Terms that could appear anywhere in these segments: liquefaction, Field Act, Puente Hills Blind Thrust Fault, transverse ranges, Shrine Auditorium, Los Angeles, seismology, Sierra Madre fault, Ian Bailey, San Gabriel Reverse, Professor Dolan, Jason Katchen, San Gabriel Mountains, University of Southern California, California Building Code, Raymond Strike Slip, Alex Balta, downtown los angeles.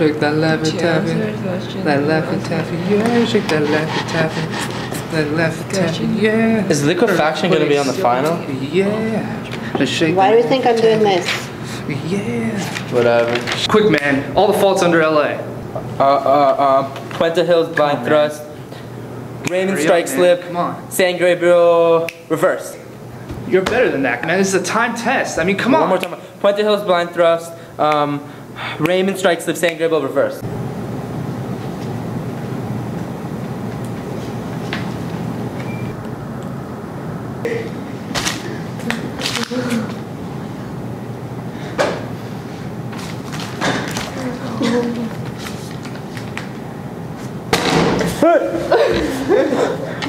shake that lefty taffy. That lefty taffy, yeah. Shake that lefty taffy. That lefty taffy, yeah. Is liquefaction going to be on the final? Yeah. Shake. Why do you think I'm doing this? Yeah. Whatever. Quick, man. All the faults under LA. Puente Hills Blind Thrust. Raymond Strike Slip. Come on. San Gabriel Reverse. You're better than that, man. This is a time test. I mean, come on. One more time. Puente Hills Blind Thrust. Raymond Strike Slip. San Gabriel Reverse.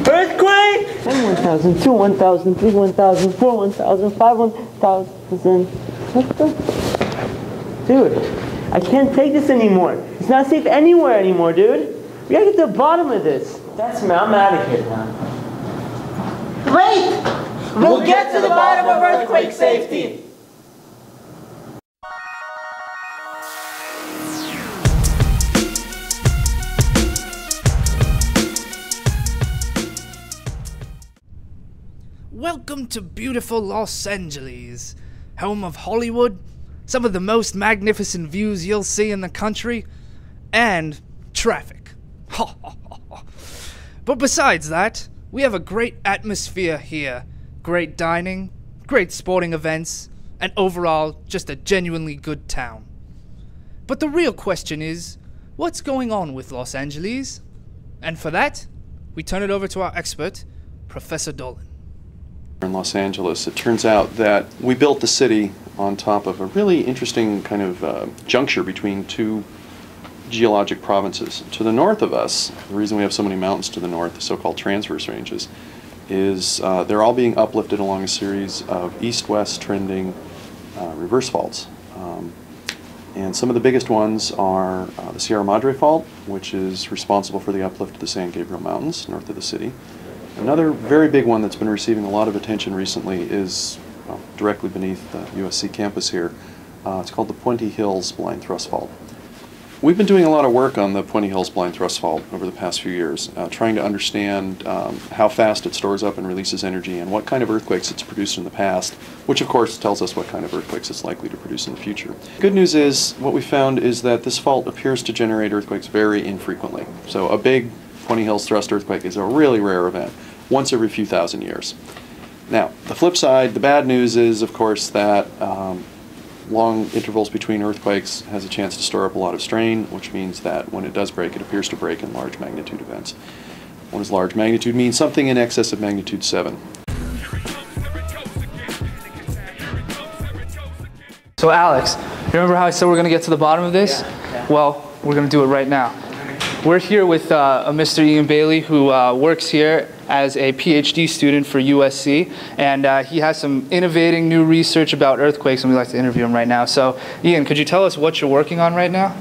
Earthquake! 1,000, 2, 1,000, 3, 1,000, 4, 1,000, 5, 1,000. What the? Dude, I can't take this anymore. It's not safe anywhere anymore, dude. We gotta get to the bottom of this. That's me, I'm out of here now. Wait! We'll get to the bottom of earthquake safety! Welcome to beautiful Los Angeles, home of Hollywood, some of the most magnificent views you'll see in the country, and traffic. But besides that, we have a great atmosphere here, great dining, great sporting events, and overall, just a genuinely good town. But the real question is, what's going on with Los Angeles? And for that, we turn it over to our expert, Professor Dolan. In Los Angeles, it turns out that we built the city on top of a really interesting kind of juncture between two geologic provinces. To the north of us, the reason we have so many mountains to the north, the so-called transverse ranges, is they're all being uplifted along a series of east-west trending reverse faults. And some of the biggest ones are the Sierra Madre fault, which is responsible for the uplift of the San Gabriel Mountains north of the city. Another very big one that's been receiving a lot of attention recently is directly beneath the USC campus here. It's called the Puente Hills Blind Thrust Fault. We've been doing a lot of work on the Puente Hills Blind Thrust Fault over the past few years, trying to understand how fast it stores up and releases energy and what kind of earthquakes it's produced in the past, which of course tells us what kind of earthquakes it's likely to produce in the future. Good news is, what we found is that this fault appears to generate earthquakes very infrequently. So a big Puente Hills thrust earthquake is a really rare event. Once every few thousand years. Now, the flip side, the bad news is, of course, that long intervals between earthquakes has a chance to store up a lot of strain, which means that when it does break, it appears to break in large magnitude events. What does large magnitude mean? Something in excess of magnitude 7. So Alex, you remember how I said we're going to get to the bottom of this? Yeah. Well, we're going to do it right now. We're here with a Mr. Ian Bailey, who works here as a PhD student for USC, and he has some innovating new research about earthquakes, and we'd like to interview him right now. So, Ian, could you tell us what you're working on right now?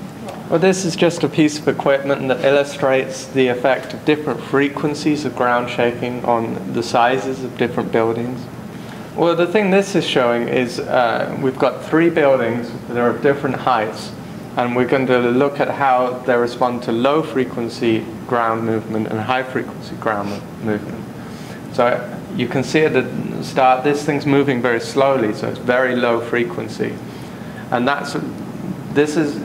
Well, this is just a piece of equipment that illustrates the effect of different frequencies of ground shaking on the sizes of different buildings. Well, the thing this is showing is we've got three buildings that are of different heights. And we're going to look at how they respond to low-frequency ground movement and high-frequency ground movement. So you can see at the start, this thing's moving very slowly, so it's very low frequency. And this is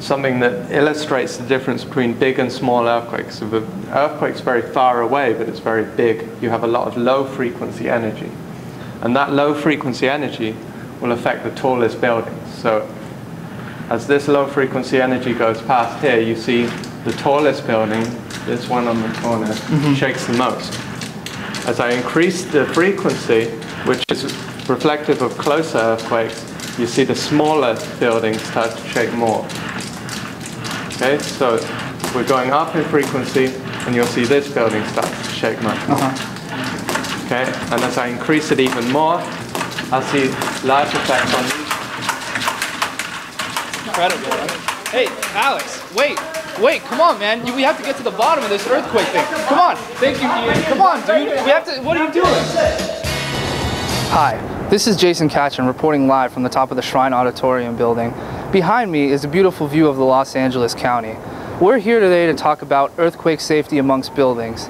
something that illustrates the difference between big and small earthquakes. So the earthquake's very far away, but it's very big. You have a lot of low-frequency energy. And that low-frequency energy will affect the tallest buildings. So as this low-frequency energy goes past here, you see the tallest building, this one on the corner, shakes the most. As I increase the frequency, which is reflective of closer earthquakes, you see the smaller buildings start to shake more. Okay, so we're going up in frequency, and you'll see this building start to shake much more. Okay, and as I increase it even more, I'll see large effects on these. Incredible. Hey, Alex, wait, come on, man. We have to get to the bottom of this earthquake thing. Come on. Thank you, Ian. Come on, dude. We have to, what are you doing? Hi, this is Jason Katchen reporting live from the top of the Shrine Auditorium building Behind me is a beautiful view of the Los Angeles County. We're here today to talk about earthquake safety amongst buildings.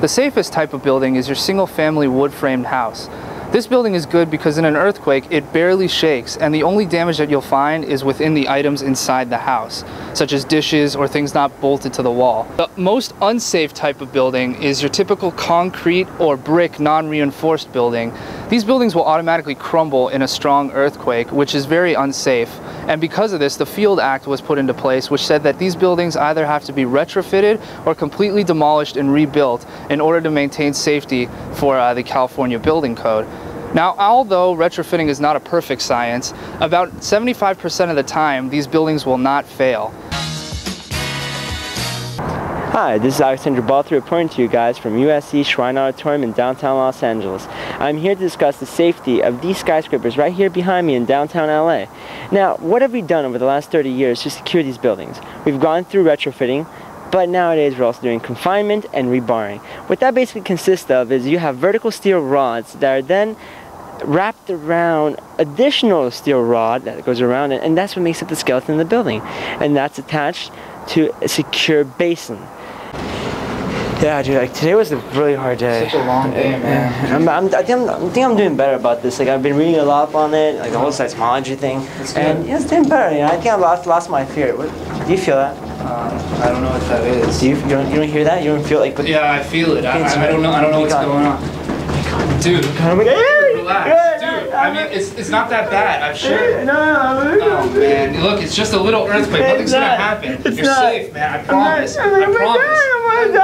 The safest type of building is your single-family wood-framed house. This building is good because in an earthquake, it barely shakes, and the only damage that you'll find is within the items inside the house, such as dishes or things not bolted to the wall. The most unsafe type of building is your typical concrete or brick non-reinforced building. These buildings will automatically crumble in a strong earthquake, which is very unsafe. And because of this, the Field Act was put into place, which said that these buildings either have to be retrofitted or completely demolished and rebuilt in order to maintain safety for the California Building Code. Now, although retrofitting is not a perfect science, about 75% of the time, these buildings will not fail. Hi, this is Alex Balta reporting to you guys from USC Shrine Auditorium in downtown Los Angeles. I'm here to discuss the safety of these skyscrapers right here behind me in downtown LA. Now, what have we done over the last 30 years to secure these buildings? We've gone through retrofitting, but nowadays we're also doing confinement and rebarring. What that basically consists of is you have vertical steel rods that are then wrapped around additional steel rod that goes around it, and that's what makes up the skeleton of the building. And that's attached to a secure basin. Yeah, dude, like, today was a really hard day. Such a long day, man. I think I'm doing better about this. Like, I've been reading a lot on it, like the whole seismology thing. And yeah, it's doing better. You know, I think I lost my fear. Do you feel that? I don't know what that is. You don't hear that? You don't feel like? Yeah, I feel it. I don't know what's going on. Dude, relax. Dude, I mean, it's not that bad, I'm sure. No, man. Look, it's just a little earthquake. Nothing's gonna happen. You're safe, man. I promise. I promise. Dude,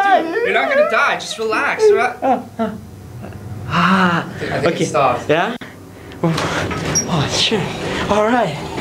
you're not gonna die. Just relax. I think it stopped. Yeah. Oh shit. All right.